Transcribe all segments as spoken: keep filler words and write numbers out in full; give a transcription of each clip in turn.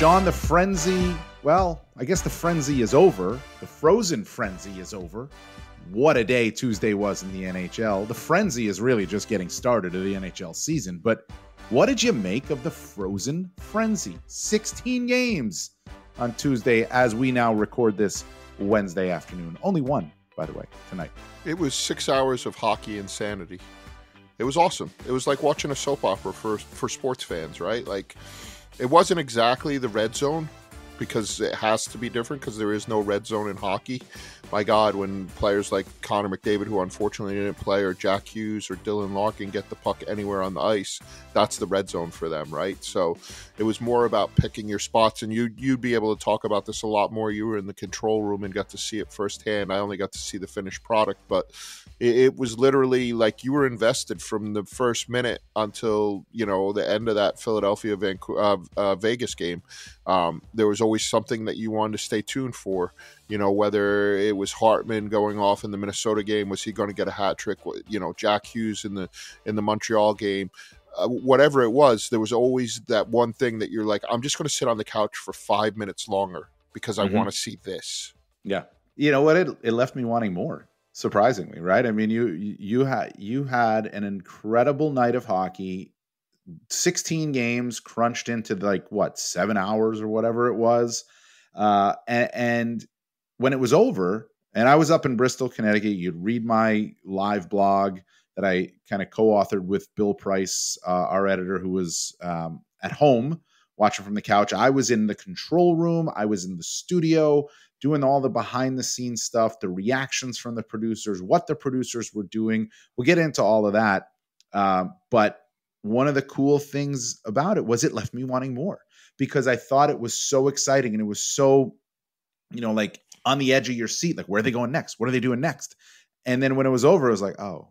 Sean, the frenzy, well, I guess the frenzy is over. The frozen frenzy is over. What a day Tuesday was in the N H L. The frenzy is really just getting started of the N H L season. But what did you make of the frozen frenzy? sixteen games on Tuesday as we now record this Wednesday afternoon. Only one, by the way, tonight. It was six hours of hockey insanity. It was awesome. It was like watching a soap opera for, for sports fans, right? Like, it wasn't exactly the red zone, because it has to be different because there is no red zone in hockey. My God, when players like Connor McDavid, who unfortunately didn't play, or Jack Hughes or Dylan Larkin get the puck anywhere on the ice, that's the red zone for them, right? So it was more about picking your spots, and you, you'd be able to talk about this a lot more. You were in the control room and got to see it firsthand. I only got to see the finished product, but it, it was literally like you were invested from the first minute until, you know, the end of that Philadelphia Vancouver, uh, uh, Vegas game. Um, there was always something that you wanted to stay tuned for, you know, whether it was Hartman going off in the Minnesota game, was he going to get a hat trick, you know, Jack Hughes in the in the Montreal game, uh, whatever it was, there was always that one thing that you're like, I'm just going to sit on the couch for five minutes longer because I mm-hmm. want to see this. Yeah. You know what? It, it left me wanting more, surprisingly, right? I mean, you, you, had, you had an incredible night of hockey. sixteen games crunched into like what, seven hours or whatever it was. Uh, and, and when it was over, and I was up in Bristol, Connecticut, you'd read my live blog that I kind of co-authored with Bill Price, uh, our editor, who was um, at home watching from the couch. I was in the control room. I was in the studio doing all the behind the scenes stuff, the reactions from the producers, what the producers were doing. We'll get into all of that. Um, but one of the cool things about it was it left me wanting more, because I thought it was so exciting and it was so, you know, like on the edge of your seat, like, where are they going next? What are they doing next? And then when it was over, it was like, oh,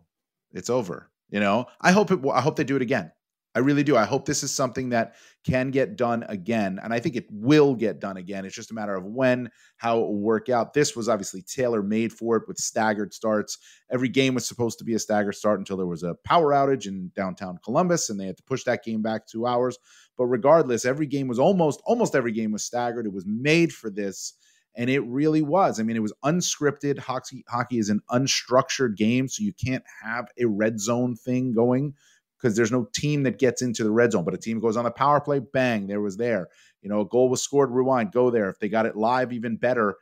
it's over. You know, I hope it, I hope they do it again. I really do. I hope this is something that can get done again. And I think it will get done again. It's just a matter of when, how it will work out. This was obviously tailor-made for it with staggered starts. Every game was supposed to be a staggered start until there was a power outage in downtown Columbus, and they had to push that game back two hours. But regardless, every game was almost, almost every game was staggered. It was made for this, and it really was. I mean, it was unscripted. Hockey, hockey is an unstructured game, so you can't have a red zone thing going, because there's no team that gets into the red zone, but a team goes on the power play, bang, there was there. You know, a goal was scored, rewind, go there. If they got it live, even better.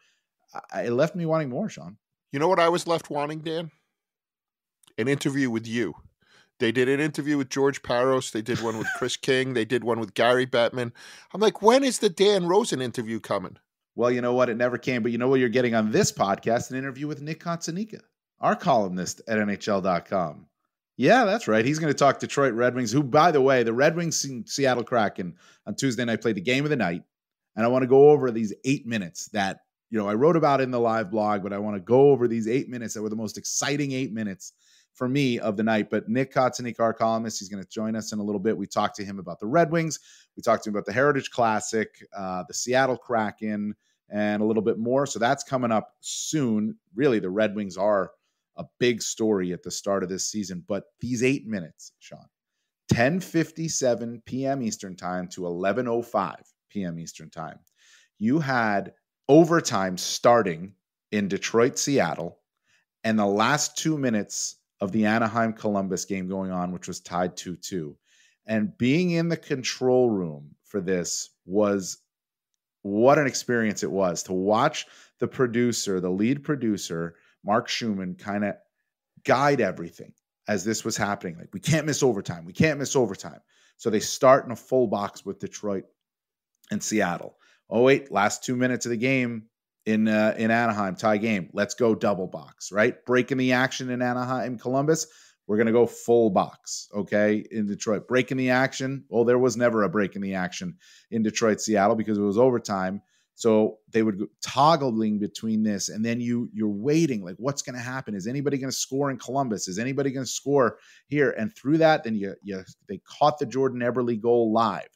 I, it left me wanting more, Sean. You know what I was left wanting, Dan? An interview with you. They did an interview with George Parros. They did one with Chris King. They did one with Gary Bettman. I'm like, when is the Dan Rosen interview coming? Well, you know what? It never came, but you know what you're getting on this podcast? An interview with Nick Cotsonika, our columnist at N H L dot com. Yeah, that's right. He's going to talk Detroit Red Wings, who, by the way, the Red Wings and Seattle Kraken on Tuesday night played the game of the night. And I want to go over these eight minutes that, you know, I wrote about in the live blog, but I want to go over these eight minutes that were the most exciting eight minutes for me of the night. But Nick Cotsonika, our columnist, he's going to join us in a little bit. We talked to him about the Red Wings. We talked to him about the Heritage Classic, uh, the Seattle Kraken, and a little bit more. So that's coming up soon. Really, the Red Wings are a big story at the start of this season, but these eight minutes, Sean, ten fifty-seven p m Eastern time to eleven oh five p m Eastern time, you had overtime starting in Detroit, Seattle, and the last two minutes of the Anaheim Columbus game going on, which was tied two two. And being in the control room for this was, what an experience it was to watch the producer, the lead producer, Mark Schumann, kind of guide everything as this was happening. Like, we can't miss overtime. We can't miss overtime. So they start in a full box with Detroit and Seattle. Oh, wait, last two minutes of the game in uh, in Anaheim, tie game. Let's go double box, right? Breaking the action in Anaheim, Columbus. We're going to go full box, okay, in Detroit. Breaking the action. Well, there was never a break in the action in Detroit, Seattle, because it was overtime. So they would go toggling between this, and then you, you're waiting, like, what's going to happen? Is anybody going to score in Columbus? Is anybody going to score here? And through that, then you, you they caught the Jordan Eberle goal live.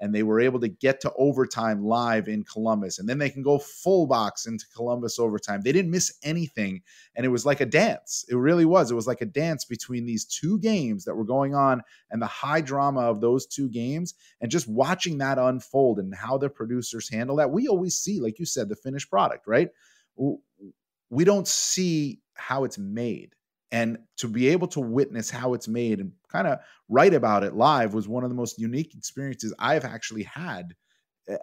and they were able to get to overtime live in Columbus. And then they can go full box into Columbus overtime. They didn't miss anything, and it was like a dance. It really was. It was like a dance between these two games that were going on and the high drama of those two games, and just watching that unfold and how the producers handle that. We always see, like you said, the finished product, right? We don't see how it's made. And to be able to witness how it's made and kind of write about it live was one of the most unique experiences I've actually had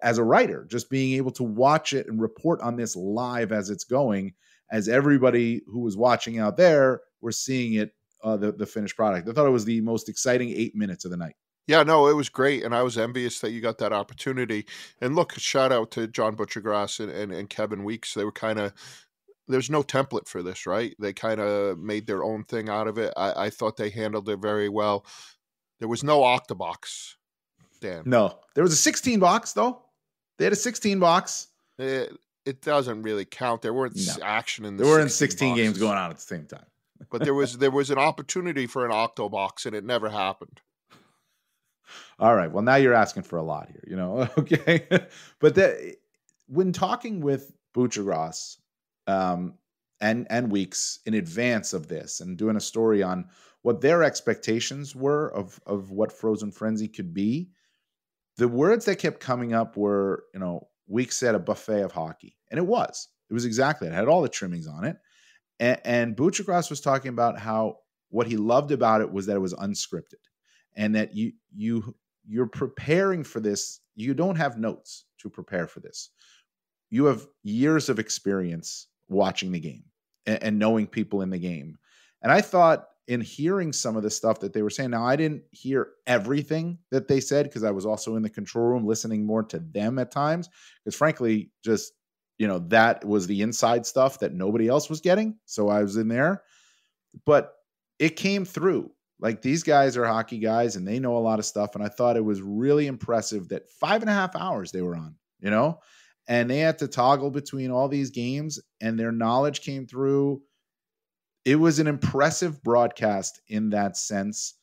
as a writer, just being able to watch it and report on this live as it's going, as everybody who was watching out there were seeing it, uh, the, the finished product. I thought it was the most exciting eight minutes of the night. Yeah, no, it was great, and I was envious that you got that opportunity. And look, shout out to John Buccigross and, and, and Kevin Weeks. They were kind of... There's no template for this, right? They kind of made their own thing out of it. I, I thought they handled it very well. There was no octabox, Dan. No. There was a sixteen box, though. They had a sixteen box. It, it doesn't really count. There weren't no. action in the There weren't sixteen, sixteen games going on at the same time. But there was there was an opportunity for an octabox, and it never happened. All right. Well, now you're asking for a lot here, you know? Okay. But that, when talking with Buccigross, Um, and, and Weeks in advance of this and doing a story on what their expectations were of, of what Frozen Frenzy could be, the words that kept coming up were, you know, Weeks said a buffet of hockey. And it was. It was exactly. It had all the trimmings on it. And, and Buccigross was talking about how what he loved about it was that it was unscripted and that you, you, you're preparing for this. You don't have notes to prepare for this. You have years of experience watching the game and, and knowing people in the game. And I thought in hearing some of the stuff that they were saying, now I didn't hear everything that they said because I was also in the control room listening more to them at times because frankly, just, you know, that was the inside stuff that nobody else was getting. So I was in there, but it came through. Like these guys are hockey guys and they know a lot of stuff. And I thought it was really impressive that five and a half hours they were on, you know, and they had to toggle between all these games, and their knowledge came through. It was an impressive broadcast in that sense,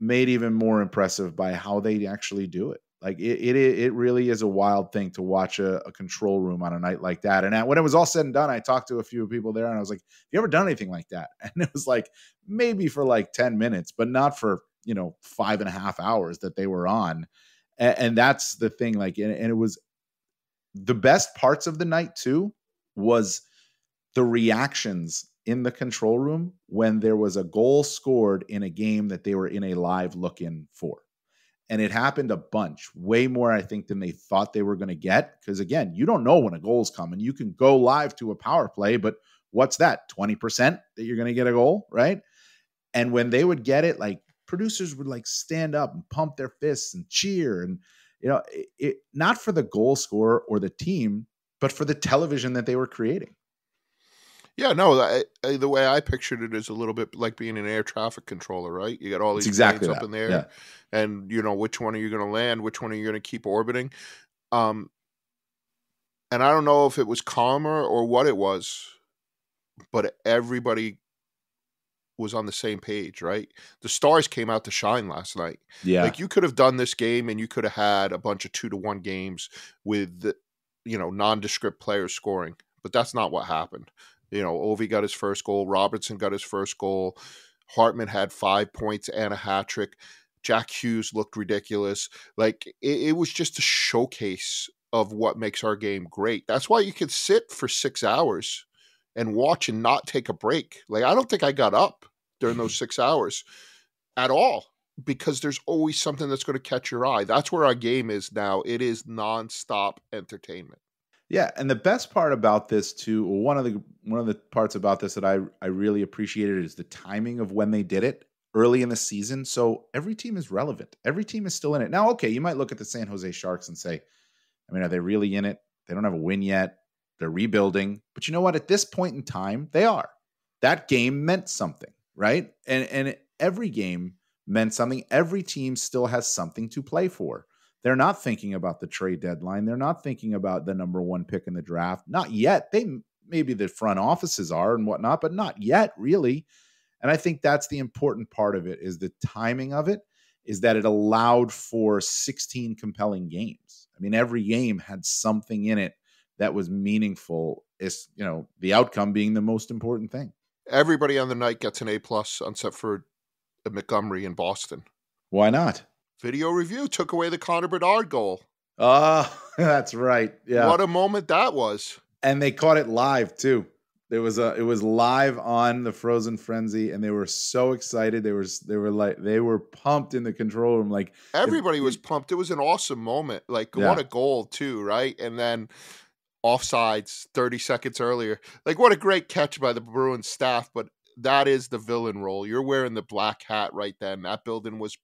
made even more impressive by how they actually do it. Like it, it, it really is a wild thing to watch a, a control room on a night like that. And when it was all said and done, I talked to a few people there, and I was like, "Have you ever done anything like that?" And it was like maybe for like ten minutes, but not for you know five and a half hours that they were on. And, and that's the thing. Like, and, and it was. The best parts of the night, too, was the reactions in the control room when there was a goal scored in a game that they were in a live look-in for. And it happened a bunch, way more, I think, than they thought they were going to get. Because, again, you don't know when a goal's coming. You can go live to a power play, but what's that, twenty percent that you're going to get a goal, right? And when they would get it, like, producers would, like, stand up and pump their fists and cheer and, you know, it, it, not for the goal scorer or the team, but for the television that they were creating. Yeah, no, I, I, the way I pictured it is a little bit like being an air traffic controller, right? You got all these exactly planes that. Up in there, yeah. And you know, which one are you going to land? Which one are you going to keep orbiting? Um, and I don't know if it was calmer or what it was, but everybody was on the same page, right? The stars came out to shine last night. Yeah. Like you could have done this game and you could have had a bunch of two to one games with, you know, nondescript players scoring, but that's not what happened. You know, Ovi got his first goal. Robertson got his first goal. Hartman had five points and a hat trick. Jack Hughes looked ridiculous. Like it, it was just a showcase of what makes our game great. That's why you could sit for six hours and watch and not take a break. Like, I don't think I got up during those six hours at all, because there's always something that's going to catch your eye. That's where our game is now. It is nonstop entertainment. Yeah. And the best part about this too, one of the, one of the parts about this that I, I really appreciated is the timing of when they did it early in the season. So every team is relevant. Every team is still in it. Now, okay, you might look at the San Jose Sharks and say, I mean, are they really in it? They don't have a win yet. They're rebuilding. But you know what? At this point in time, they are. That game meant something. Right. And and every game meant something. Every team still has something to play for. They're not thinking about the trade deadline. They're not thinking about the number one pick in the draft. Not yet. They maybe the front offices are and whatnot, but not yet, really. And I think that's the important part of it is the timing of it. is that it allowed for sixteen compelling games. I mean, every game had something in it that was meaningful, is, you know, the outcome being the most important thing. Everybody on the night gets an A plus, except for Montgomery in Boston. Why not? Video review took away the Connor Bedard goal. Oh, that's right. Yeah. What a moment that was. And they caught it live too. There was a, it was live on the Frozen Frenzy, and they were so excited. They were, they were like, they were pumped in the control room. Like everybody was pumped. It was an awesome moment. Like yeah. What a goal too. Right. And then offsides thirty seconds earlier. Like what a great catch by the Bruins staff, but that is the villain role. You're wearing the black hat right then. That building was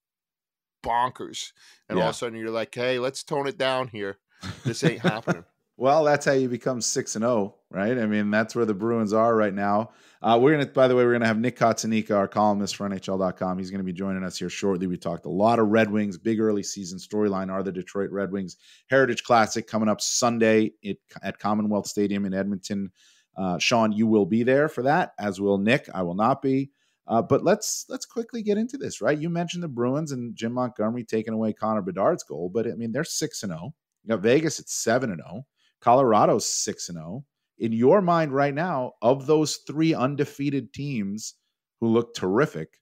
bonkers. And yeah. all of a sudden you're like, hey, let's tone it down here. This ain't happening. Well, that's how you become six and oh, right? I mean, that's where the Bruins are right now. Uh, we're going to, by the way, we're going to have Nick Cotsonika, our columnist for N H L dot com. He's going to be joining us here shortly. We talked a lot of Red Wings. Big early season storyline are the Detroit Red Wings. Heritage Classic coming up Sunday at, at Commonwealth Stadium in Edmonton. Uh, Sean, you will be there for that, as will Nick. I will not be. Uh, but let's let's quickly get into this, right? You mentioned the Bruins and Jim Montgomery taking away Connor Bedard's goal, but I mean they're six and zero. You know, Vegas at seven and zero. Colorado's six and zero. In your mind, right now, of those three undefeated teams who look terrific,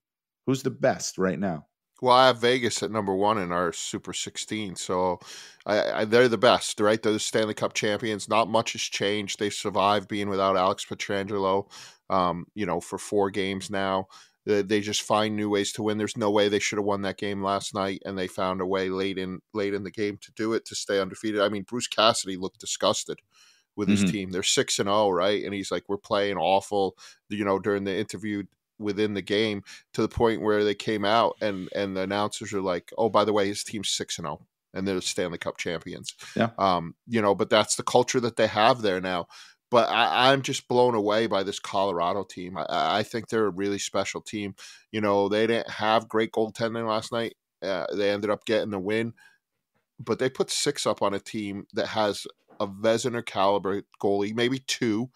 who's the best right now? Well, I have Vegas at number one in our Super sixteen, so I, I, they're the best, right? They're the Stanley Cup champions. Not much has changed. They've survived being without Alex Pietrangelo, um, you know, for four games now. They, they just find new ways to win. There's no way they should have won that game last night, and they found a way late in late in the game to do it, to stay undefeated. I mean, Bruce Cassidy looked disgusted with his mm-hmm. team. They're six and oh, right? And he's like, we're playing awful, you know, during the interview within the game, to the point where they came out and and the announcers are like, oh, by the way, his team's six and oh, and they're Stanley Cup champions. Yeah. Um, you know, but that's the culture that they have there now. But I, I'm just blown away by this Colorado team. I, I think they're a really special team. You know, they didn't have great goaltending last night. Uh, they ended up getting the win, but they put six up on a team that has a Vezina caliber goalie, maybe two.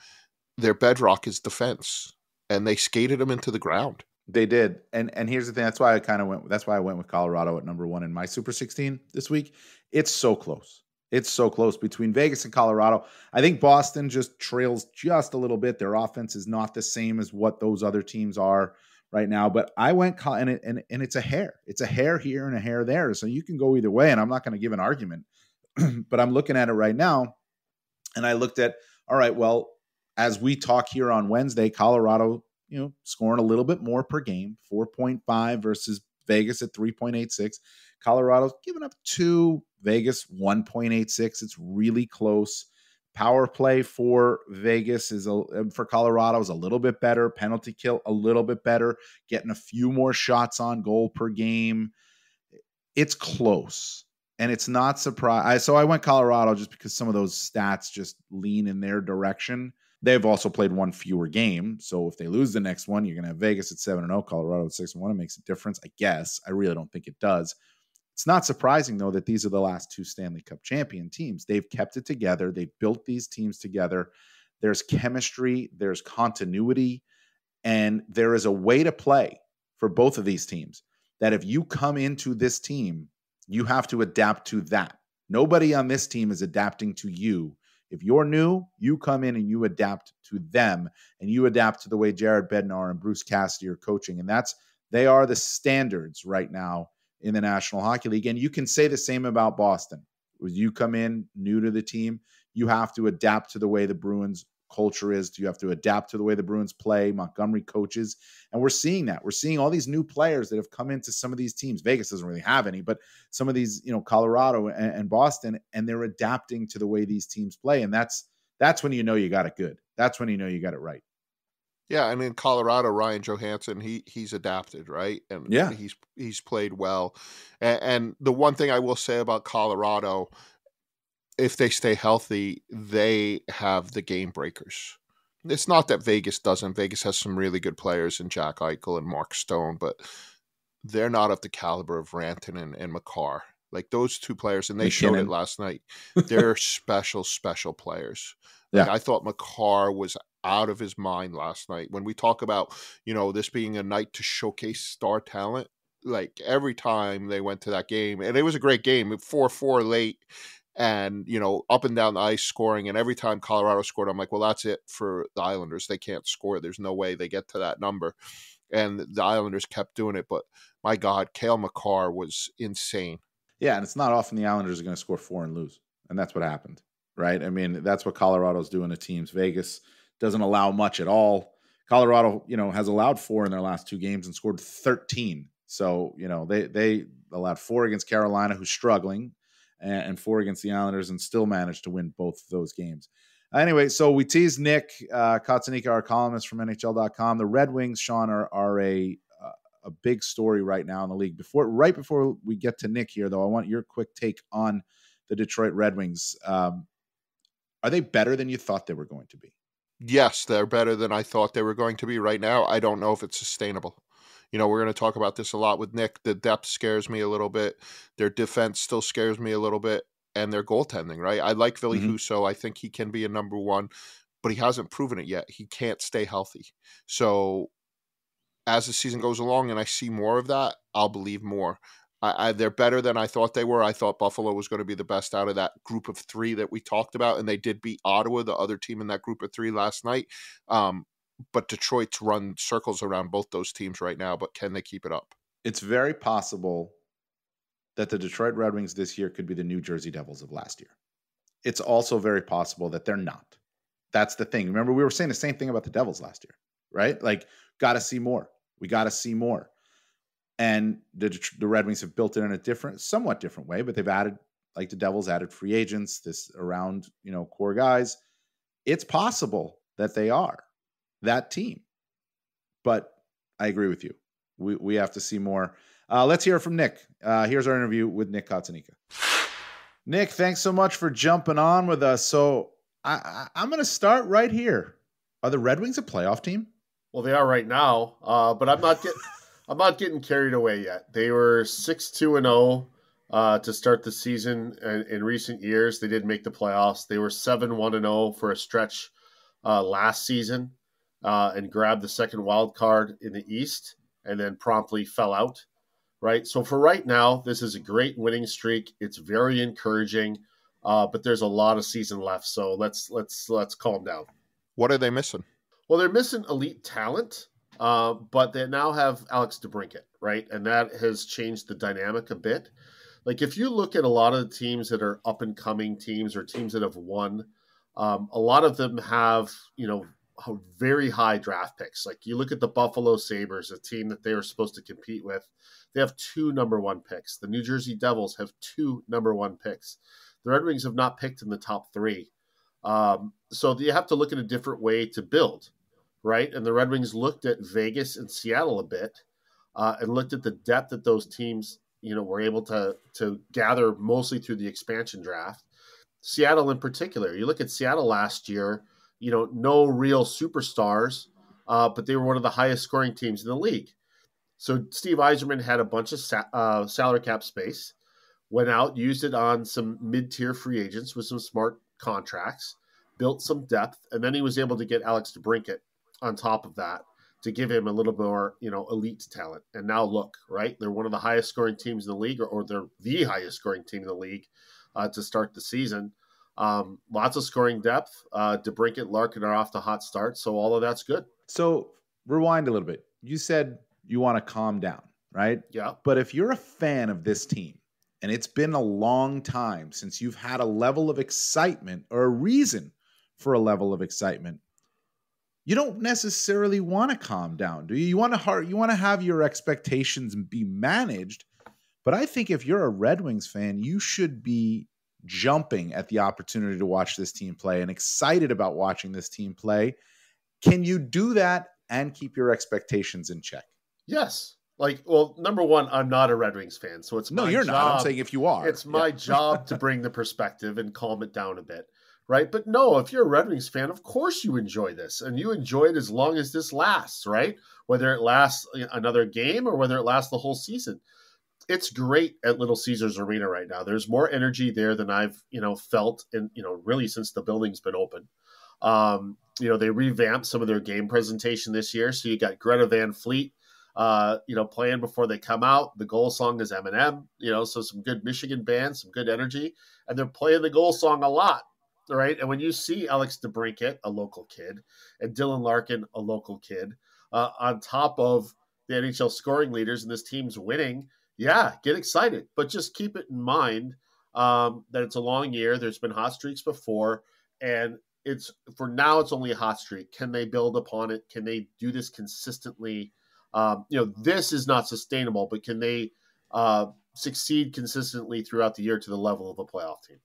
Their bedrock is defense. And they skated them into the ground. They did. And and here's the thing. That's why I kind of went. That's why I went with Colorado at number one in my Super sixteen this week. It's so close. It's so close between Vegas and Colorado. I think Boston just trails just a little bit. Their offense is not the same as what those other teams are right now. But I went and it, and, and it's a hair. It's a hair here and a hair there. So you can go either way. And I'm not going to give an argument. But I'm looking at it right now. And I looked at, all right, well, as we talk here on Wednesday, Colorado, you know, scoring a little bit more per game, four point five versus Vegas at three point eight six. Colorado's giving up two, Vegas one point eight six. It's really close. Power play for Vegas is a, for Colorado is a little bit better. Penalty kill a little bit better. Getting a few more shots on goal per game. It's close. And it's not surprising. So I went Colorado just because some of those stats just lean in their direction. They've also played one fewer game, so if they lose the next one, you're going to have Vegas at seven and oh, Colorado at six and one. It makes a difference, I guess. I really don't think it does. It's not surprising, though, that these are the last two Stanley Cup champion teams. They've kept it together. They've built these teams together. There's chemistry. There's continuity. And there is a way to play for both of these teams that if you come into this team, you have to adapt to that. Nobody on this team is adapting to you. If you're new, you come in and you adapt to them, and you adapt to the way Jared Bednar and Bruce Cassidy are coaching. And that's, they are the standards right now in the National Hockey League. And you can say the same about Boston. You come in new to the team, you have to adapt to the way the Bruins culture is. You have to adapt to the way the Bruins play, Montgomery coaches. And we're seeing that. We're seeing all these new players that have come into some of these teams. Vegas doesn't really have any, but some of these, you know, Colorado and, and Boston, and they're adapting to the way these teams play. And that's, that's when you know you got it good. That's when you know you got it right. Yeah. I mean, Colorado, Ryan Johansson, he he's adapted, right? And yeah. he's, he's played well. And, and the one thing I will say about Colorado, if they stay healthy, they have the game breakers. It's not that Vegas doesn't. Vegas has some really good players in Jack Eichel and Mark Stone, but they're not of the caliber of Rantanen and, and Makar. Like those two players, and they McKinnon. showed it last night. They're special, special players. Yeah. Like I thought Makar was out of his mind last night. When we talk about, you know, this being a night to showcase star talent, like every time they went to that game. And it was a great game, four four late, and, you know, up and down the ice scoring. And every time Colorado scored, I'm like, well, that's it for the Islanders. They can't score. There's no way they get to that number. And the Islanders kept doing it. But my God, Cale Makar was insane. Yeah, and it's not often the Islanders are going to score four and lose. And that's what happened, right? I mean, that's what Colorado's doing to teams. Vegas doesn't allow much at all. Colorado, you know, has allowed four in their last two games and scored thirteen. So, you know, they they allowed four against Carolina, who's struggling, and four against the Islanders, and still managed to win both of those games. Anyway, so we teased Nick uh, Cotsonika, our columnist from N H L dot com. The Red Wings, Sean, are, are a uh, a big story right now in the league. Before, right before we get to Nick here, though, I want your quick take on the Detroit Red Wings. Um, are they better than you thought they were going to be? Yes, they're better than I thought they were going to be right now. I don't know if it's sustainable. You know, we're going to talk about this a lot with Nick. The depth scares me a little bit. Their defense still scares me a little bit. And their goaltending, right? I like Ville mm-hmm. Husso. I think he can be a number one, but he hasn't proven it yet. He can't stay healthy. So as the season goes along and I see more of that, I'll believe more. I, I, they're better than I thought they were. I thought Buffalo was going to be the best out of that group of three that we talked about, and they did beat Ottawa, the other team in that group of three, last night. Um, but Detroit's run circles around both those teams right now, but can they keep it up? It's very possible that the Detroit Red Wings this year could be the New Jersey Devils of last year. It's also very possible that they're not. That's the thing. Remember, we were saying the same thing about the Devils last year, right? Like, got to see more. We got to see more. And the, the Red Wings have built it in a different, somewhat different way, but they've added, like the Devils added free agents, this around, you know, core guys. It's possible that they are that team. But I agree with you. We we have to see more. Uh, let's hear from Nick. Uh, here's our interview with Nick Cotsonika. Nick, thanks so much for jumping on with us. So I, I, I'm going to start right here. Are the Red Wings a playoff team? Well, they are right now, uh, but I'm not getting... I'm not getting carried away yet. They were six two and oh uh, to start the season. And in recent years, they did make the playoffs. They were seven one and oh for a stretch uh, last season uh, and grabbed the second wild card in the East and then promptly fell out, right? So for right now, this is a great winning streak. It's very encouraging, uh, but there's a lot of season left. So let's, let's, let's calm down. What are they missing? Well, they're missing elite talent. Uh, but they now have Alex DeBrincat, right? And that has changed the dynamic a bit. Like, if you look at a lot of the teams that are up-and-coming teams or teams that have won, um, a lot of them have, you know, very high draft picks. Like, you look at the Buffalo Sabres, a team that they were supposed to compete with. They have two number one picks. The New Jersey Devils have two number one picks. The Red Wings have not picked in the top three. Um, so you have to look at a different way to build. Right, and the Red Wings looked at Vegas and Seattle a bit, uh, and looked at the depth that those teams, you know, were able to to gather mostly through the expansion draft. Seattle in particular, you look at Seattle last year, you know, no real superstars, uh, but they were one of the highest scoring teams in the league. So Steve Yzerman had a bunch of sa- uh, salary cap space, went out, used it on some mid-tier free agents with some smart contracts, built some depth, and then he was able to get Alex DeBrincat on top of that to give him a little more, you know, elite talent. And now look, right? They're one of the highest scoring teams in the league, or, or they're the highest scoring team in the league uh, to start the season. Um, lots of scoring depth. Uh, DeBrincat, Larkin are off the hot start. So all of that's good. So rewind a little bit. You said you want to calm down, right? Yeah. But if you're a fan of this team, and it's been a long time since you've had a level of excitement or a reason for a level of excitement, you don't necessarily want to calm down, do you? You want to hard, you want to have your expectations be managed. But I think if you're a Red Wings fan, you should be jumping at the opportunity to watch this team play and excited about watching this team play. Can you do that and keep your expectations in check? Yes. Like, well, number one, I'm not a Red Wings fan, so it's no, my you're job. Not. I'm saying if you are, it's my yeah. job to bring the perspective and calm it down a bit. Right. But no, if you're a Red Wings fan, of course you enjoy this, and you enjoy it as long as this lasts. Right. Whether it lasts another game or whether it lasts the whole season. It's great at Little Caesars Arena right now. There's more energy there than I've, you know, felt in, you know, really since the building's been open. Um, you know, they revamped some of their game presentation this year. So you got Greta Van Fleet, uh, you know, playing before they come out. The goal song is Eminem, you know, so some good Michigan bands, some good energy, and they're playing the goal song a lot. Right. And when you see Alex DeBrincat, a local kid, and Dylan Larkin, a local kid, uh, on top of the N H L scoring leaders and this team's winning, yeah, get excited. But just keep it in mind um, that it's a long year. There's been hot streaks before. And it's for now, it's only a hot streak. Can they build upon it? Can they do this consistently? Um, you know, this is not sustainable, but can they uh, succeed consistently throughout the year to the level of a playoff team?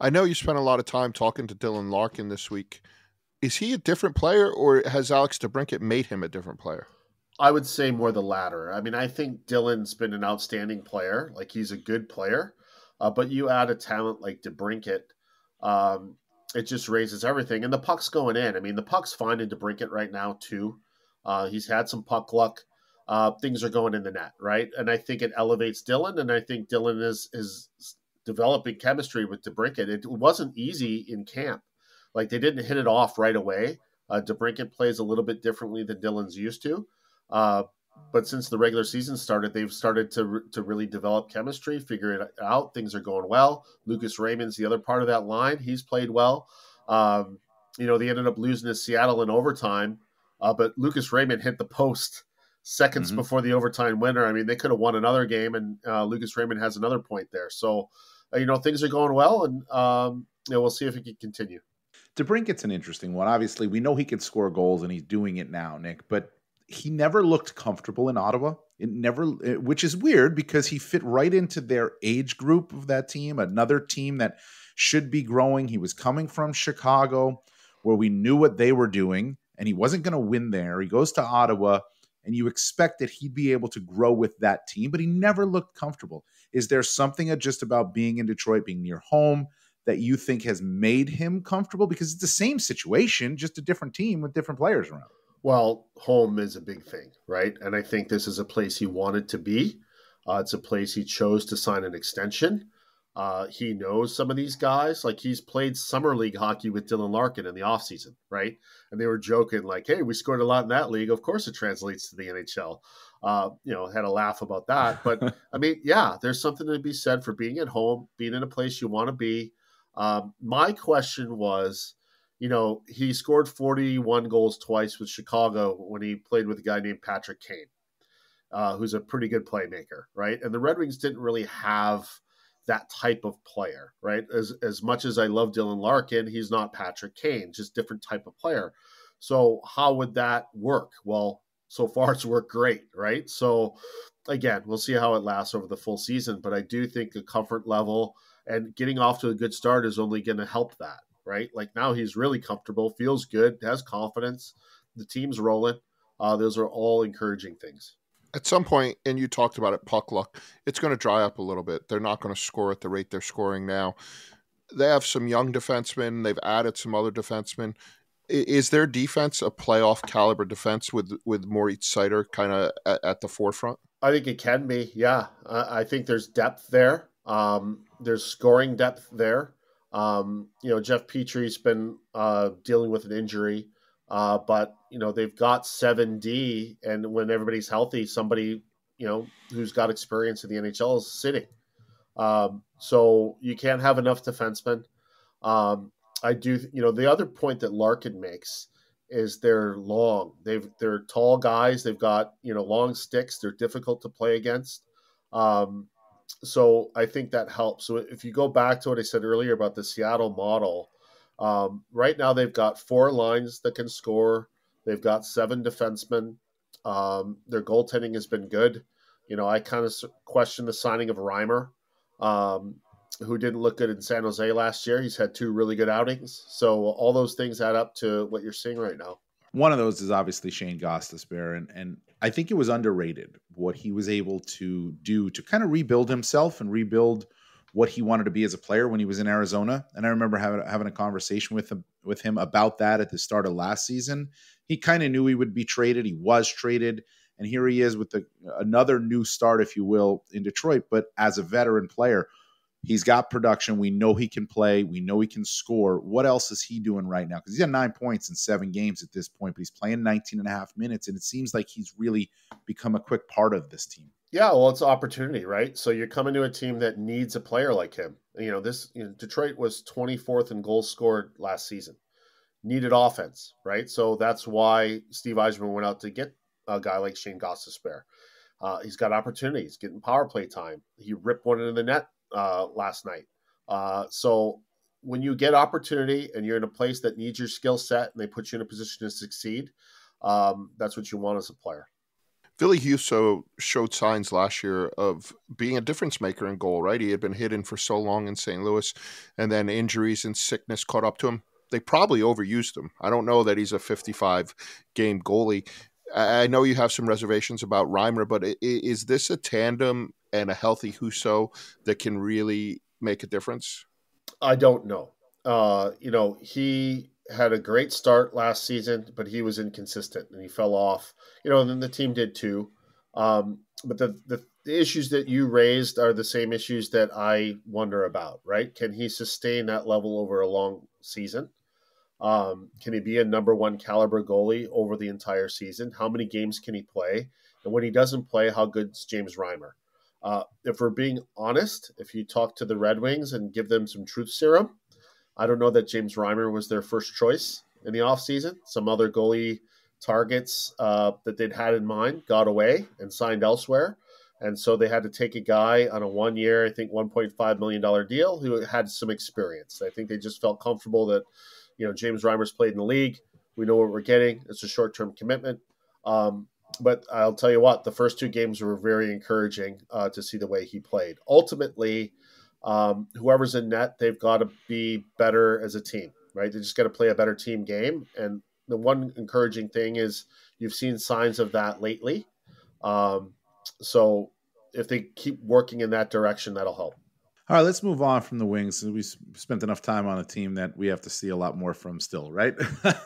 I know you spent a lot of time talking to Dylan Larkin this week. Is he a different player, or has Alex DeBrincat made him a different player? I would say more the latter. I mean, I think Dylan's been an outstanding player. Like, he's a good player. Uh, but you add a talent like DeBrincat, um, it just raises everything. And the puck's going in. I mean, the puck's finding DeBrincat right now, too. Uh, he's had some puck luck. Uh, things are going in the net, right? And I think it elevates Dylan, and I think Dylan is is – developing chemistry with DeBrincat. It wasn't easy in camp. Like, they didn't hit it off right away. Uh, DeBrincat plays a little bit differently than Dylan's used to. Uh, but since the regular season started, they've started to, re- to really develop chemistry, figure it out. Things are going well. Lucas Raymond's the other part of that line. He's played well. Um, you know, they ended up losing to Seattle in overtime, uh, but Lucas Raymond hit the post seconds mm-hmm. before the overtime winner. I mean, they could have won another game, and uh, Lucas Raymond has another point there. So, you know, things are going well, and um, you know, we'll see if it can continue. DeBrinkat's an interesting one. Obviously, we know he can score goals, and he's doing it now, Nick. But he never looked comfortable in Ottawa. It never, which is weird because he fit right into their age group of that team, another team that should be growing. He was coming from Chicago, where we knew what they were doing, and he wasn't going to win there. He goes to Ottawa, and you expect that he'd be able to grow with that team, but he never looked comfortable. Is there something just about being in Detroit, being near home, that you think has made him comfortable? Because it's the same situation, just a different team with different players around. Well, home is a big thing, right? And I think this is a place he wanted to be. Uh, it's a place he chose to sign an extension. Uh, he knows some of these guys. Like, he's played summer league hockey with Dylan Larkin in the offseason, right? And they were joking, like, hey, we scored a lot in that league. Of course it translates to the N H L. Uh, you know, had a laugh about that. But, I mean, yeah, there's something to be said for being at home, being in a place you want to be. Um, my question was, you know, he scored forty-one goals twice with Chicago when he played with a guy named Patrick Kane, uh, who's a pretty good playmaker, right? And the Red Wings didn't really have that type of player, right? As as much as I love Dylan Larkin, he's not Patrick Kane, just different type of player. So how would that work? Well, so far it's worked great, right? So again, we'll see how it lasts over the full season, but I do think the comfort level and getting off to a good start is only going to help that, right? Like, now he's really comfortable, feels good, has confidence, the team's rolling. Uh, those are all encouraging things. At some point, and you talked about it, puck luck, it's going to dry up a little bit. They're not going to score at the rate they're scoring now. They have some young defensemen. They've added some other defensemen. Is their defense a playoff caliber defense with, with Moritz Seider kind of at, at the forefront? I think it can be, yeah. I think there's depth there. Um, there's scoring depth there. Um, you know, Jeff Petrie's been uh, dealing with an injury. Uh, but, you know, they've got seven D, and when everybody's healthy, somebody, you know, who's got experience in the N H L is sitting. Um, so you can't have enough defensemen. Um, I do, you know, the other point that Larkin makes is they're long. They've, they're tall guys. They've got, you know, long sticks. They're difficult to play against. Um, so I think that helps. So if you go back to what I said earlier about the Seattle model, Um, right now they've got four lines that can score. They've got seven defensemen. Um, their goaltending has been good. You know, I kind of question the signing of Reimer, um, who didn't look good in San Jose last year. He's had two really good outings. So all those things add up to what you're seeing right now. One of those is obviously Shane Gostisbehere, and, and I think it was underrated what he was able to do to kind of rebuild himself and rebuild what he wanted to be as a player when he was in Arizona. And I remember having, having a conversation with him, with him about that at the start of last season. He kind of knew he would be traded. He was traded. And here he is with the, another new start, if you will, in Detroit, but as a veteran player. He's got production. We know he can play. We know he can score. What else is he doing right now? Because he's got nine points in seven games at this point, but he's playing nineteen and a half minutes, and it seems like he's really become a quick part of this team. Yeah, well, it's opportunity, right? So you're coming to a team that needs a player like him. You know, this you know, Detroit was twenty-fourth in goals scored last season. Needed offense, right? So that's why Steve Yzerman went out to get a guy like Shane Gostisbehere. Uh, he's got opportunities, getting power play time. He ripped one into the net uh, last night. Uh, so when you get opportunity and you're in a place that needs your skill set and they put you in a position to succeed, um, that's what you want as a player. Billy Hughes showed signs last year of being a difference maker in goal, right? He had been hidden for so long in Saint Louis, and then injuries and sickness caught up to him. They probably overused him. I don't know that he's a fifty-five game goalie. I know you have some reservations about Reimer, but is this a tandem and a healthy Husso that can really make a difference? I don't know. Uh, you know, he had a great start last season, but he was inconsistent and he fell off. You know, and then the team did too. Um, but the, the the issues that you raised are the same issues that I wonder about, right? Can he sustain that level over a long season? Um, can he be a number one caliber goalie over the entire season? How many games can he play? And when he doesn't play, how good's James Reimer? Uh, if we're being honest, if you talk to the Red Wings and give them some truth serum, I don't know that James Reimer was their first choice in the offseason. Some other goalie targets uh, that they'd had in mind got away and signed elsewhere. And so they had to take a guy on a one-year, I think, one point five million dollars deal who had some experience. I think they just felt comfortable that, you know, James Reimer's played in the league. We know what we're getting. It's a short-term commitment. Um, but I'll tell you what, the first two games were very encouraging uh, to see the way he played. Ultimately, um, whoever's in net, they've got to be better as a team, right? They just got to play a better team game. And the one encouraging thing is you've seen signs of that lately. Um, so if they keep working in that direction, that'll help. All right, let's move on from the Wings. We spent enough time on a team that we have to see a lot more from still, right?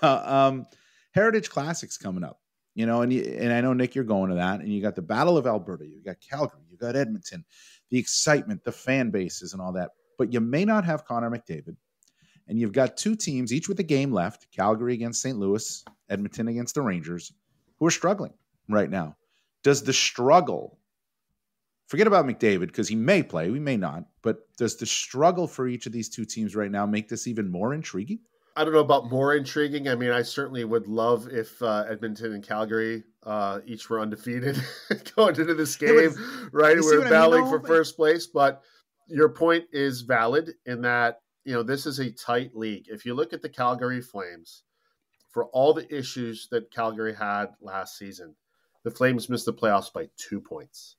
um, Heritage Classic's coming up, you know, and you, and I know, Nick, you're going to that, and you got the Battle of Alberta, you got Calgary, you got Edmonton, the excitement, the fan bases and all that, but you may not have Connor McDavid, and you've got two teams, each with a game left, Calgary against Saint Louis, Edmonton against the Rangers, who are struggling right now. Does the struggle... Forget about McDavid because he may play, we may not, but does the struggle for each of these two teams right now make this even more intriguing? I don't know about more intriguing. I mean, I certainly would love if uh, Edmonton and Calgary uh, each were undefeated going into this game, was, right? We're battling I mean? no, for first place, but your point is valid in that, you know, this is a tight league. If you look at the Calgary Flames, for all the issues that Calgary had last season, the Flames missed the playoffs by two points.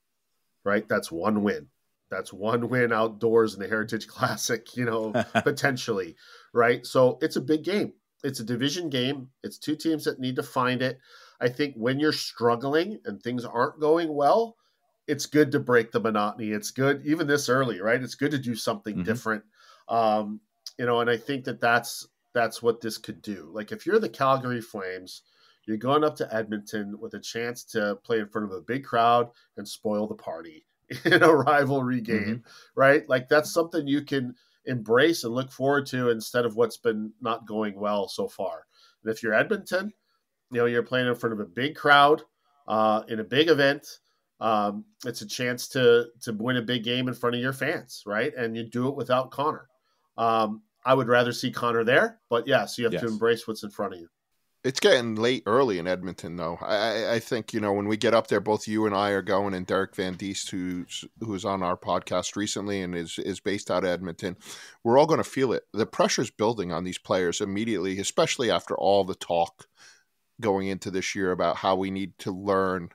Right? That's one win. That's one win outdoors in the Heritage Classic, you know, potentially, right? So it's a big game. It's a division game. It's two teams that need to find it. I think when you're struggling and things aren't going well, it's good to break the monotony. It's good, even this early, right? It's good to do something mm-hmm. different, um, you know, and I think that that's, that's what this could do. Like if you're the Calgary Flames, you're going up to Edmonton with a chance to play in front of a big crowd and spoil the party in a rivalry game, mm-hmm. right? Like that's something you can embrace and look forward to instead of what's been not going well so far. And if you're Edmonton, you know, you're playing in front of a big crowd uh, in a big event. Um, it's a chance to, to win a big game in front of your fans, right? And you do it without Connor. Um, I would rather see Connor there, but yes, yeah, so you have yes. to embrace what's in front of you. It's getting late early in Edmonton, though. I, I think, you know, when we get up there, both you and I are going, and Derek Van Deest, who's, who's on our podcast recently and is, is based out of Edmonton, we're all going to feel it. The pressure's building on these players immediately, especially after all the talk going into this year about how we need to learn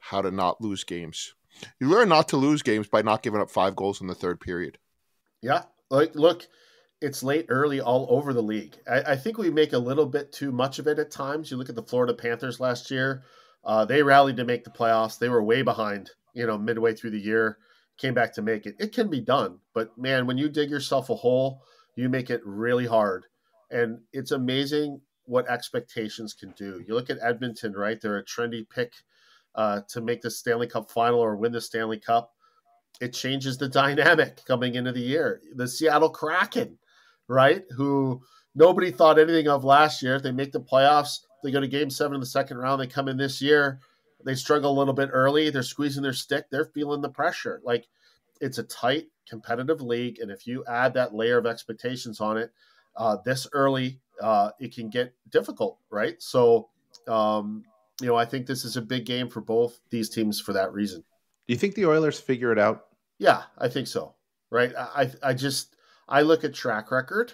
how to not lose games. You learn not to lose games by not giving up five goals in the third period. Yeah. Like, look. It's late early all over the league. I, I think we make a little bit too much of it at times. You look at the Florida Panthers last year. Uh, they rallied to make the playoffs. They were way behind, you know, midway through the year, came back to make it. It can be done. But, man, when you dig yourself a hole, you make it really hard. And it's amazing what expectations can do. You look at Edmonton, right? They're a trendy pick uh, to make the Stanley Cup final or win the Stanley Cup. it changes the dynamic coming into the year. The Seattle Kraken, right, who nobody thought anything of last year. If they make the playoffs, they go to game seven in the second round, they come in this year, they struggle a little bit early, they're squeezing their stick, they're feeling the pressure. Like, it's a tight, competitive league, and if you add that layer of expectations on it uh, this early, uh, it can get difficult, right? So, um, you know, I think this is a big game for both these teams for that reason. Do you think the Oilers figure it out? Yeah, I think so, right? I, I just – I look at track record,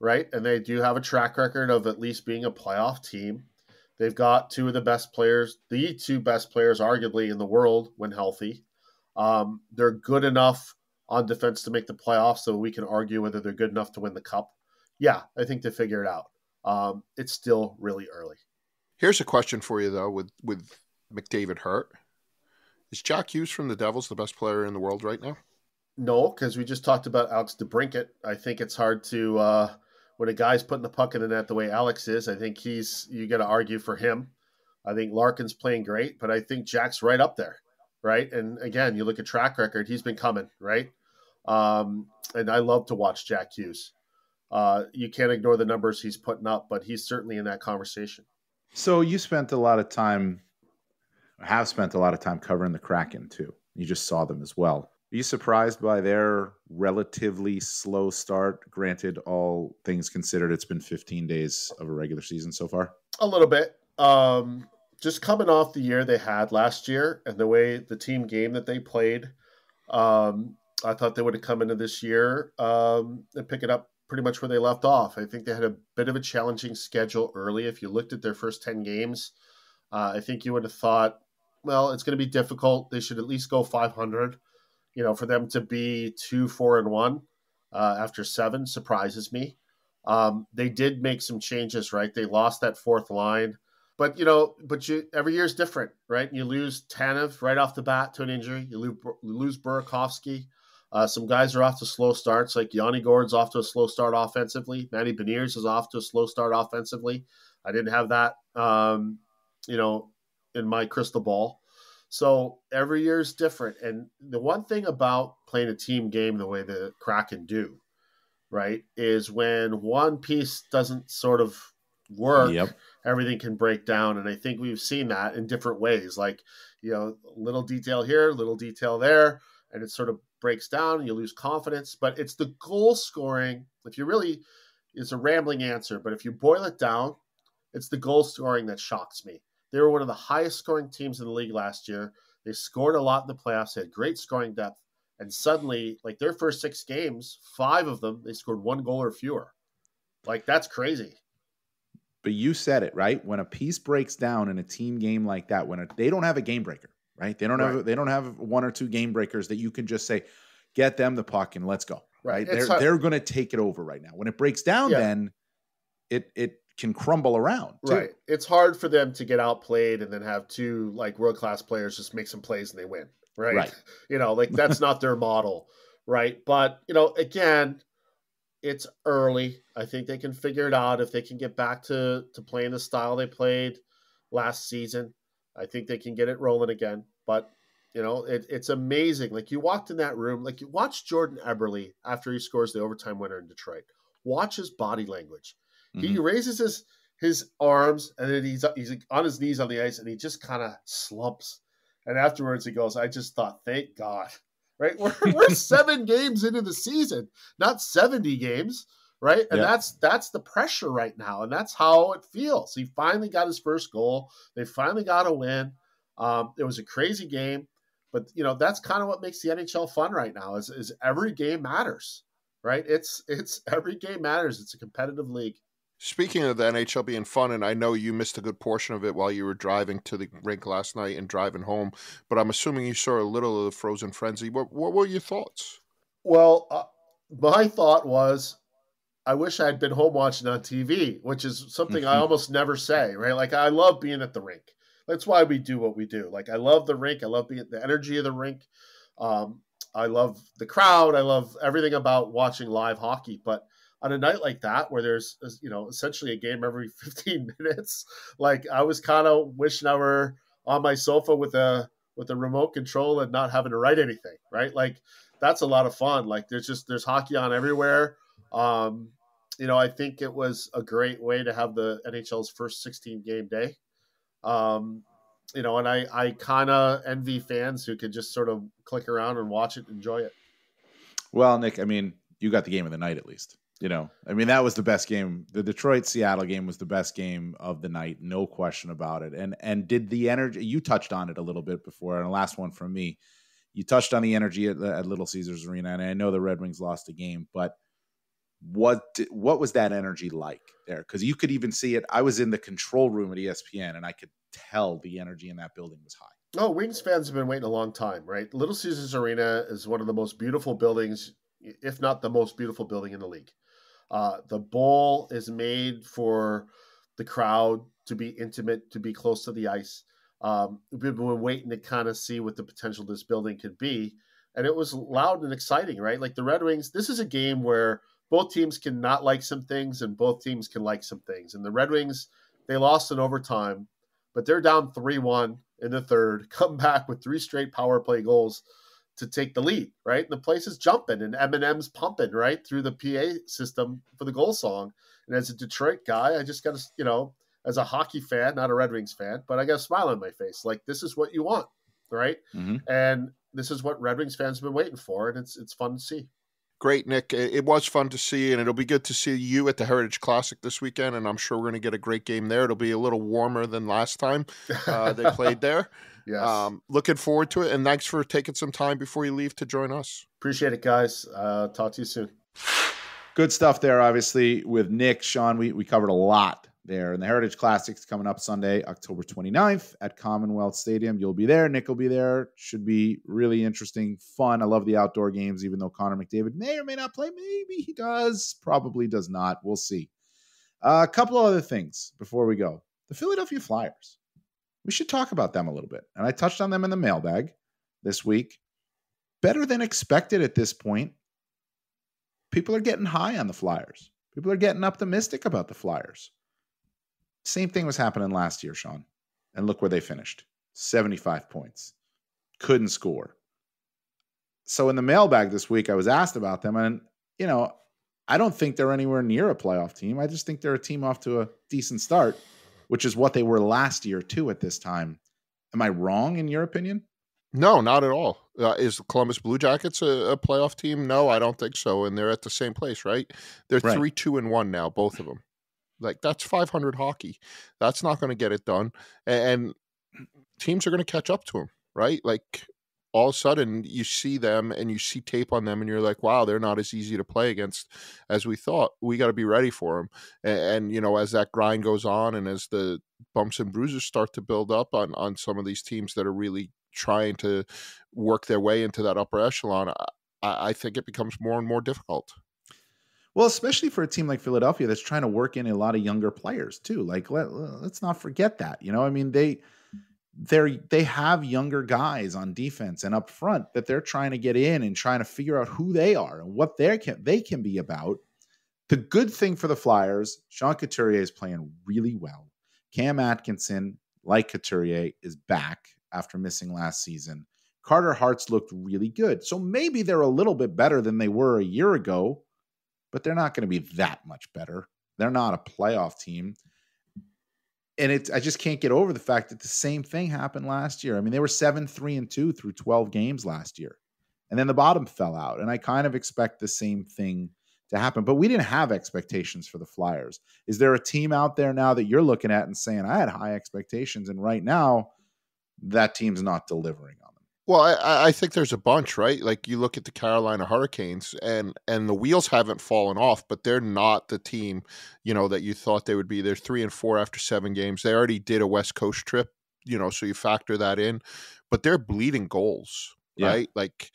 right? And they do have a track record of at least being a playoff team. They've got two of the best players – the two best players arguably in the world when healthy. Um, they're good enough on defense to make the playoffs, so we can argue whether they're good enough to win the cup. Yeah, I think they figure it out. Um, it's still really early. Here's a question for you, though, with, with McDavid hurt. Is Jack Hughes from the Devils the best player in the world right now? No, because we just talked about Alex DeBrincat. I think it's hard to uh, – when a guy's putting the puck in the net the way Alex is, I think he's – you got to argue for him. I think Larkin's playing great, but I think Jack's right up there. Right. And again, you look at track record, he's been coming. Right. Um, and I love to watch Jack Hughes. Uh, you can't ignore the numbers he's putting up, but he's certainly in that conversation. So you spent a lot of time, have spent a lot of time covering the Kraken too. You just saw them as well. Are you surprised by their relatively slow start? Granted, all things considered, it's been fifteen days of a regular season so far. A little bit. Um, Just coming off the year they had last year and the way the team game that they played, um, I thought they would have come into this year um, and pick it up pretty much where they left off. I think they had a bit of a challenging schedule early. If you looked at their first ten games, uh, I think you would have thought, well, it's going to be difficult. They should at least go five hundred. You know, for them to be two, four, and one uh, after seven surprises me. Um, they did make some changes, right? They lost that fourth line. But, you know, but you, every year is different, right? You lose Tanev right off the bat to an injury. You lose, lose Burakovsky. Uh, some guys are off to slow starts, like Yanni Gord's off to a slow start offensively. Matty Beniers is off to a slow start offensively. I didn't have that, um, you know, in my crystal ball. So every year is different. And the one thing about playing a team game the way the Kraken do, right, is when one piece doesn't sort of – work, yep. Everything can break down, and I think we've seen that in different ways, like, you know, little detail here, little detail there, and it sort of breaks down and you lose confidence. But it's the goal scoring, if you really, it's a rambling answer, but if you boil it down, it's the goal scoring that shocks me. They were one of the highest scoring teams in the league last year. They scored a lot in the playoffs. They had great scoring depth, and suddenly, like, their first six games, five of them, they scored one goal or fewer. Like, that's crazy. But you said it, right? When a piece breaks down in a team game like that, when a, they don't have a game breaker, right? They don't have, right. They don't have one or two game breakers that you can just say, get them the puck and let's go, right? right? They're, they're going to take it over right now. When it breaks down, yeah. then it, it can crumble around. Too. Right. It's hard for them to get outplayed and then have two like world-class players just make some plays and they win, right? right. You know, like that's not their model, right? But, you know, again, it's early. I think they can figure it out if they can get back to, to playing the style they played last season. I think they can get it rolling again. But, you know, it, it's amazing. Like, you walked in that room. Like, you watch Jordan Eberle after he scores the overtime winner in Detroit. Watch his body language. Mm-hmm. He raises his his arms, and then he's, he's on his knees on the ice, and he just kind of slumps. And afterwards he goes, I just thought, thank God. Right, we're we're seven games into the season, not seventy games, right? And yeah. that's that's the pressure right now, and that's how it feels. He finally got his first goal. They finally got a win. Um, it was a crazy game, but you know that's kind of what makes the N H L fun right now. Is is every game matters, right? It's it's every game matters. It's a competitive league. Speaking of the N H L being fun, and I know you missed a good portion of it while you were driving to the rink last night and driving home, but I'm assuming you saw a little of the Frozen Frenzy. What, what were your thoughts? Well, uh, my thought was I wish I had been home watching on T V, which is something mm-hmm. I almost never say, right? Like, I love being at the rink. That's why we do what we do. Like, I love the rink. I love being, the energy of the rink. Um, I love the crowd. I love everything about watching live hockey, but on a night like that, where there's, you know, essentially a game every fifteen minutes, like I was kind of wishing I were on my sofa with a with a remote control and not having to write anything, right? Like, that's a lot of fun. Like, there's just, there's hockey on everywhere. Um, you know, I think it was a great way to have the N H L's first sixteen game day. Um, you know, and I, I kind of envy fans who could just sort of click around and watch it, enjoy it. Well, Nick, I mean, you got the game of the night at least, you know, I mean, that was the best game. The Detroit Seattle game was the best game of the night. No question about it. And, and did the energy, you touched on it a little bit before, and the last one from me, you touched on the energy at, at Little Caesars Arena, and I know the Red Wings lost the game, but what what was that energy like there? Because you could even see it. I was in the control room at E S P N, and I could tell the energy in that building was high. Oh, Wings fans have been waiting a long time, right? Little Caesars Arena is one of the most beautiful buildings, if not the most beautiful building in the league. Uh, the bowl is made for the crowd to be intimate, to be close to the ice. Um, we've been waiting to kind of see what the potential this building could be. And it was loud and exciting, right? Like the Red Wings, this is a game where both teams can not like some things and both teams can like some things. And the Red Wings, they lost in overtime, but they're down three one in the third, come back with three straight power play goals to take the lead, right? And the place is jumping and M and M's pumping, right, through the P A system for the goal song. And as a Detroit guy, I just got to, you know, as a hockey fan, not a Red Wings fan, but I got a smile on my face. Like, this is what you want, right? Mm-hmm. And this is what Red Wings fans have been waiting for, and it's it's fun to see. Great, Nick. It was fun to see, and it'll be good to see you at the Heritage Classic this weekend, and I'm sure we're going to get a great game there. It'll be a little warmer than last time uh, they played there. Yes. Um, looking forward to it, and thanks for taking some time before you leave to join us. Appreciate it, guys. Uh, talk to you soon. Good stuff there, obviously, with Nick. Sean, we, we covered a lot there. And the Heritage Classic's coming up Sunday, October twenty-ninth at Commonwealth Stadium. You'll be there. Nick will be there. Should be really interesting, fun. I love the outdoor games, even though Connor McDavid may or may not play. Maybe he does. Probably does not. We'll see. Uh, a couple of other things before we go. The Philadelphia Flyers. We should talk about them a little bit. And I touched on them in the mailbag this week. Better than expected at this point. People are getting high on the Flyers. People are getting optimistic about the Flyers. Same thing was happening last year, Sean. And look where they finished. seventy-five points. Couldn't score. So in the mailbag this week, I was asked about them. And, you know, I don't think they're anywhere near a playoff team. I just think they're a team off to a decent start, which is what they were last year, too, at this time. Am I wrong, in your opinion? No, not at all. Uh, is the Columbus Blue Jackets a, a playoff team? No, I don't think so. And they're at the same place, right? They're right. three two and one now, both of them. Like, that's five hundred hockey. That's not going to get it done. And teams are going to catch up to them, right? Like, all of a sudden, you see them and you see tape on them and you're like, wow, they're not as easy to play against as we thought. We got to be ready for them. And, and, you know, as that grind goes on and as the bumps and bruises start to build up on, on some of these teams that are really trying to work their way into that upper echelon, I, I think it becomes more and more difficult. Well, especially for a team like Philadelphia that's trying to work in a lot of younger players too. Like, let, let's not forget that, you know, I mean, they, they they have younger guys on defense and up front that they're trying to get in and trying to figure out who they are and what they can, they can be about. The good thing for the Flyers, Sean Couturier is playing really well. Cam Atkinson, like Couturier, is back after missing last season. Carter Hart's looked really good. So maybe they're a little bit better than they were a year ago, but they're not going to be that much better. They're not a playoff team. And it's, I just can't get over the fact that the same thing happened last year. I mean, they were seven three and two through twelve games last year. And then the bottom fell out. And I kind of expect the same thing to happen. But we didn't have expectations for the Flyers. Is there a team out there now that you're looking at and saying, I had high expectations, and right now that team's not delivering on them? Well, I, I think there's a bunch, right? Like, you look at the Carolina Hurricanes, and and the wheels haven't fallen off, but they're not the team, you know, that you thought they would be. They're three and four after seven games. They already did a West Coast trip, you know, so you factor that in. But they're bleeding goals, yeah. Right? Like,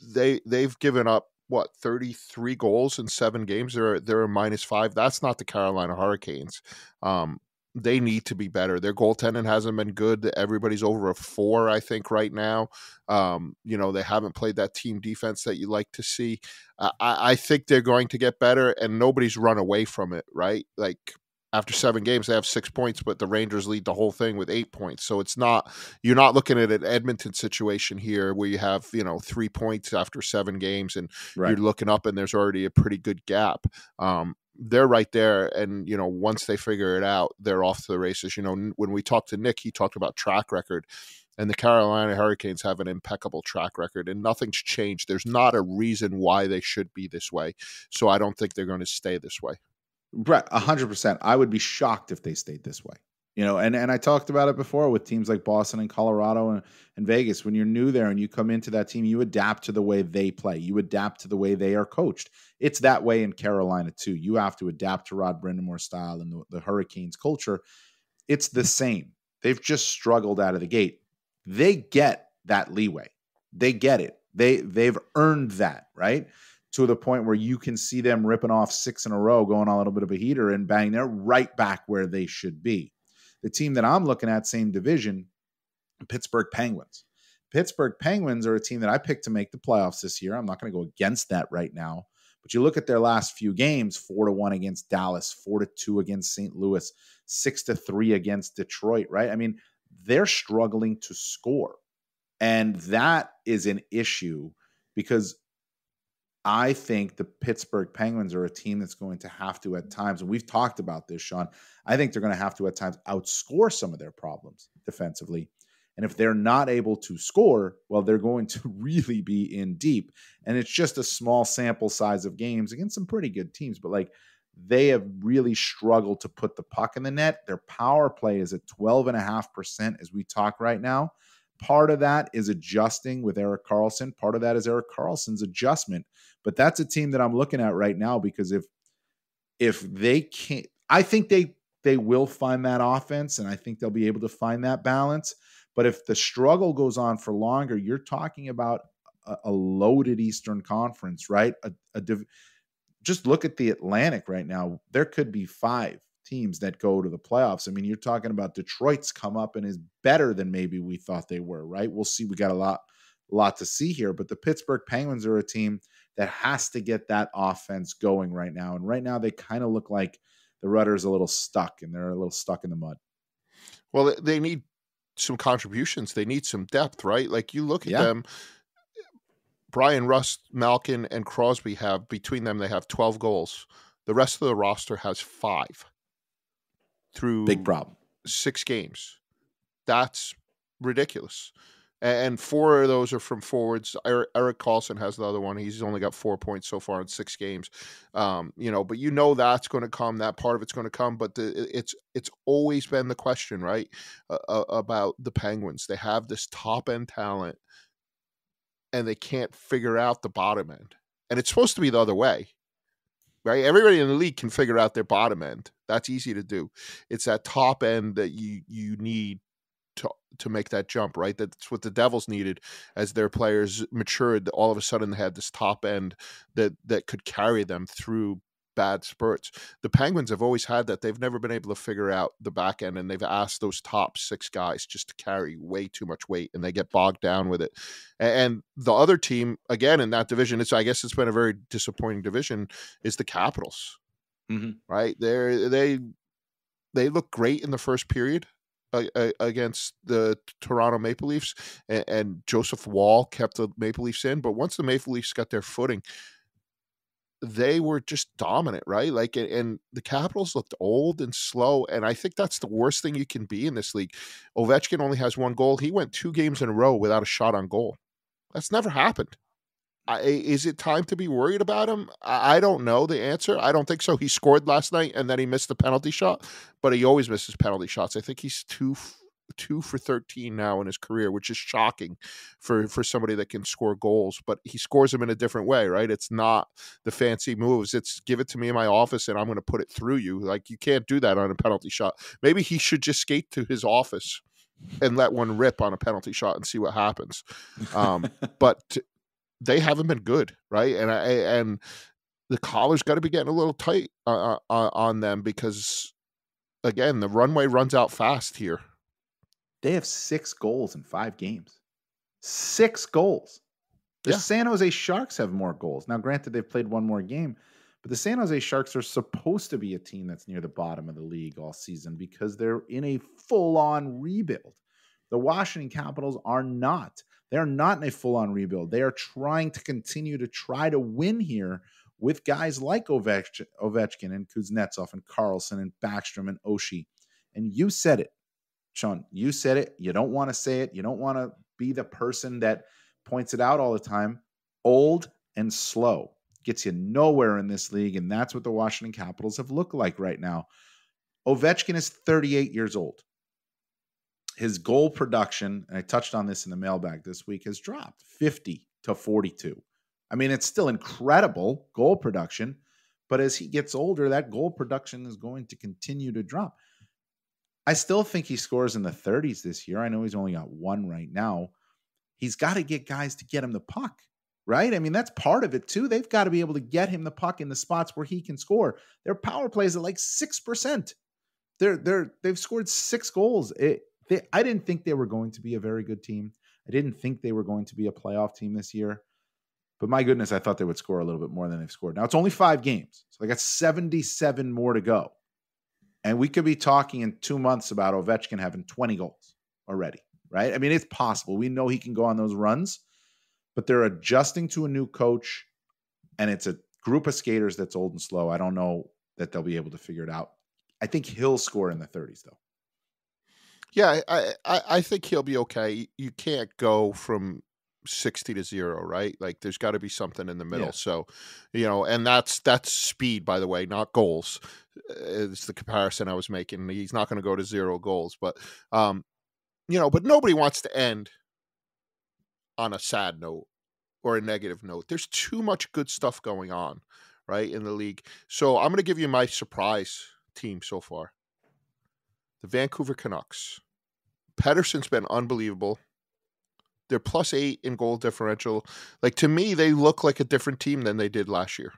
they they've given up what, thirty-three goals in seven games. They're they're a minus five. That's not the Carolina Hurricanes. Um, They need to be better. Their goaltending hasn't been good. Everybody's over a four, I think, right now. Um, you know, they haven't played that team defense that you like to see. I, I think they're going to get better, and nobody's run away from it, right? Like, after seven games, they have six points, but the Rangers lead the whole thing with eight points. So it's not, you're not looking at an Edmonton situation here where you have, you know, three points after seven games and right. you're looking up and there's already a pretty good gap. Um, they're right there. And, you know, once they figure it out, they're off to the races. You know, when we talked to Nick, he talked about track record. And the Carolina Hurricanes have an impeccable track record, and nothing's changed. There's not a reason why they should be this way. So I don't think they're going to stay this way. Brett, one hundred percent. I would be shocked if they stayed this way. You know, and, and I talked about it before with teams like Boston and Colorado and, and Vegas. When you're new there and you come into that team, you adapt to the way they play. You adapt to the way they are coached. It's that way in Carolina, too. You have to adapt to Rod Brindamore's style and the, the Hurricanes culture. It's the same. They've just struggled out of the gate. They get that leeway. They get it. They, they've earned that, right? To the point where you can see them ripping off six in a row, going on a little bit of a heater, and bang, they're right back where they should be. The team that I'm looking at, same division, Pittsburgh Penguins. Pittsburgh Penguins are a team that I picked to make the playoffs this year. I'm not going to go against that right now. But you look at their last few games, four to one against Dallas, four to two against Saint Louis, six to three against Detroit, right? I mean, they're struggling to score. And that is an issue because I think the Pittsburgh Penguins are a team that's going to have to at times, and we've talked about this, Sean, I think they're going to have to at times outscore some of their problems defensively. And if they're not able to score, well, they're going to really be in deep. And it's just a small sample size of games against some pretty good teams, but like, they have really struggled to put the puck in the net. Their power play is at twelve point five percent as we talk right now. Part of that is adjusting with Eric Carlson. Part of that is Eric Carlson's adjustment. But that's a team that I'm looking at right now because if if they can't, I think they they will find that offense, and I think they'll be able to find that balance. But if the struggle goes on for longer, you're talking about a, a loaded Eastern Conference, right? A, a div- Just look at the Atlantic right now. There could be five teams that go to the playoffs. I mean, you're talking about Detroit's come up and is better than maybe we thought they were, right? We'll see. We got a lot, lot to see here. But the Pittsburgh Penguins are a team that has to get that offense going right now. And right now they kind of look like the rudder's a little stuck and they're a little stuck in the mud. Well, they need some contributions. They need some depth, right? Like you look at yeah. them. Brian Rust, Malkin, and Crosby have, between them, they have twelve goals. The rest of the roster has five through Big problem. six games. That's ridiculous. And four of those are from forwards. Eric Carlson has the other one. He's only got four points so far in six games. Um, you know, but you know that's going to come. That part of it's going to come. But the, it's it's always been the question, right, uh, about the Penguins. They have this top-end talent, and they can't figure out the bottom end. And it's supposed to be the other way, right? Everybody in the league can figure out their bottom end. That's easy to do. It's that top end that you you need to to make that jump, right? That's what the Devils needed as their players matured. All of a sudden, they had this top end that that could carry them through bad spurts. The Penguins have always had that. They've never been able to figure out the back end, and they've asked those top six guys just to carry way too much weight, and they get bogged down with it. And the other team, again, in that division, it's I guess it's been a very disappointing division, is the Capitals. Mm-hmm. Right? They're, they they look great in the first period against the Toronto Maple Leafs, and Joseph Wall kept the Maple Leafs in. But once the Maple Leafs got their footing, they were just dominant, right? Like, and the Capitals looked old and slow, and I think that's the worst thing you can be in this league. Ovechkin only has one goal. He went two games in a row without a shot on goal. That's never happened. I, is it time to be worried about him? I don't know the answer. I don't think so. He scored last night, and then he missed the penalty shot, but he always misses penalty shots. I think he's two two for thirteen now in his career, which is shocking for, for somebody that can score goals, but he scores them in a different way, right? It's not the fancy moves. It's give it to me in my office and I'm going to put it through you. Like you can't do that on a penalty shot. Maybe he should just skate to his office and let one rip on a penalty shot and see what happens. Um, but they haven't been good. Right. And I, and the collar's got to be getting a little tight uh, uh, on them because again, the runway runs out fast here. They have six goals in five games. Six goals. The yeah. San Jose Sharks have more goals. Now, granted, they've played one more game, But the San Jose Sharks are supposed to be a team that's near the bottom of the league all season because they're in a full-on rebuild. The Washington Capitals are not. They are not in a full-on rebuild. They are trying to continue to try to win here with guys like Ovech- Ovechkin and Kuznetsov and Carlson and Backstrom and Oshie. And you said it, Sean. You said it. You don't want to say it. You don't want to be the person that points it out all the time. Old and slow gets you nowhere in this league, and that's what the Washington Capitals have looked like right now. Ovechkin is thirty-eight years old. His goal production, and I touched on this in the mailbag this week, has dropped fifty to forty-two. I mean, it's still incredible goal production, but as he gets older, that goal production is going to continue to drop. I still think he scores in the thirties this year. I know he's only got one right now. He's got to get guys to get him the puck, right? I mean, that's part of it too. They've got to be able to get him the puck in the spots where he can score. Their power play is at like six percent. They're, they're, they've scored six goals. It, They, I didn't think they were going to be a very good team. I didn't think they were going to be a playoff team this year. But my goodness, I thought they would score a little bit more than they've scored. Now, it's only five games, so they got seventy-seven more to go. And we could be talking in two months about Ovechkin having twenty goals already, right? I mean, it's possible. We know he can go on those runs, but they're adjusting to a new coach, and it's a group of skaters that's old and slow. I don't know that they'll be able to figure it out. I think he'll score in the thirties, though. Yeah, I, I, I think he'll be okay. You can't go from sixty to zero, right? Like, there's got to be something in the middle. Yeah. So, you know, and that's that's speed, by the way, not goals. It's the comparison I was making. He's not going to go to zero goals, but um, you know, but nobody wants to end on a sad note or a negative note. There's too much good stuff going on, right, in the league. So I'm going to give you my surprise team so far. The Vancouver Canucks. Pettersson's been unbelievable. They're plus eight in goal differential. Like, to me, they look like a different team than they did last year.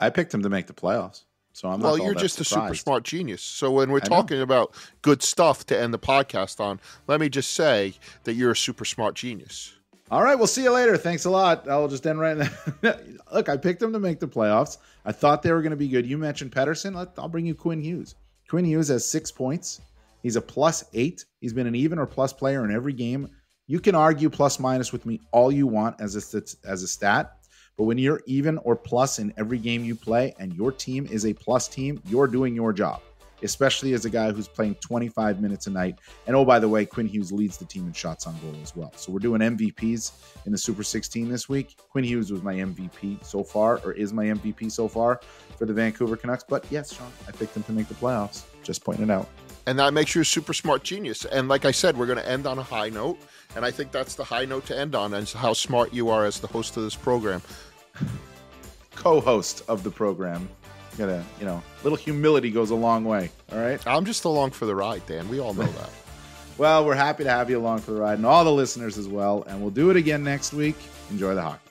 I picked them to make the playoffs, so I'm not all that surprised. Well, you're just a super smart genius. So when we're talking about good stuff to end the podcast on, let me just say that you're a super smart genius. All right, we'll see you later. Thanks a lot. I'll just end right now. Look, I picked them to make the playoffs. I thought they were going to be good. You mentioned Pettersson. I'll bring you Quinn Hughes. Quinn Hughes has six points. He's a plus eight. He's been an even or plus player in every game. You can argue plus minus with me all you want as a, as a stat, but when you're even or plus in every game you play and your team is a plus team, you're doing your job, especially as a guy who's playing twenty-five minutes a night. And oh, by the way, Quinn Hughes leads the team in shots on goal as well. So we're doing M V Ps in the Super sixteen this week. Quinn Hughes was my M V P so far, or is my M V P so far for the Vancouver Canucks. But yes, Sean, I picked them to make the playoffs. Just pointing it out. And that makes you a super smart genius. And like I said, we're going to end on a high note. And I think that's the high note to end on, is how smart you are as the host of this program. Co-host of the program. You gotta, you know, a little humility goes a long way. All right? I'm just along for the ride, Dan. We all know that. Well, we're happy to have you along for the ride, and all the listeners as well. And we'll do it again next week. Enjoy the hockey.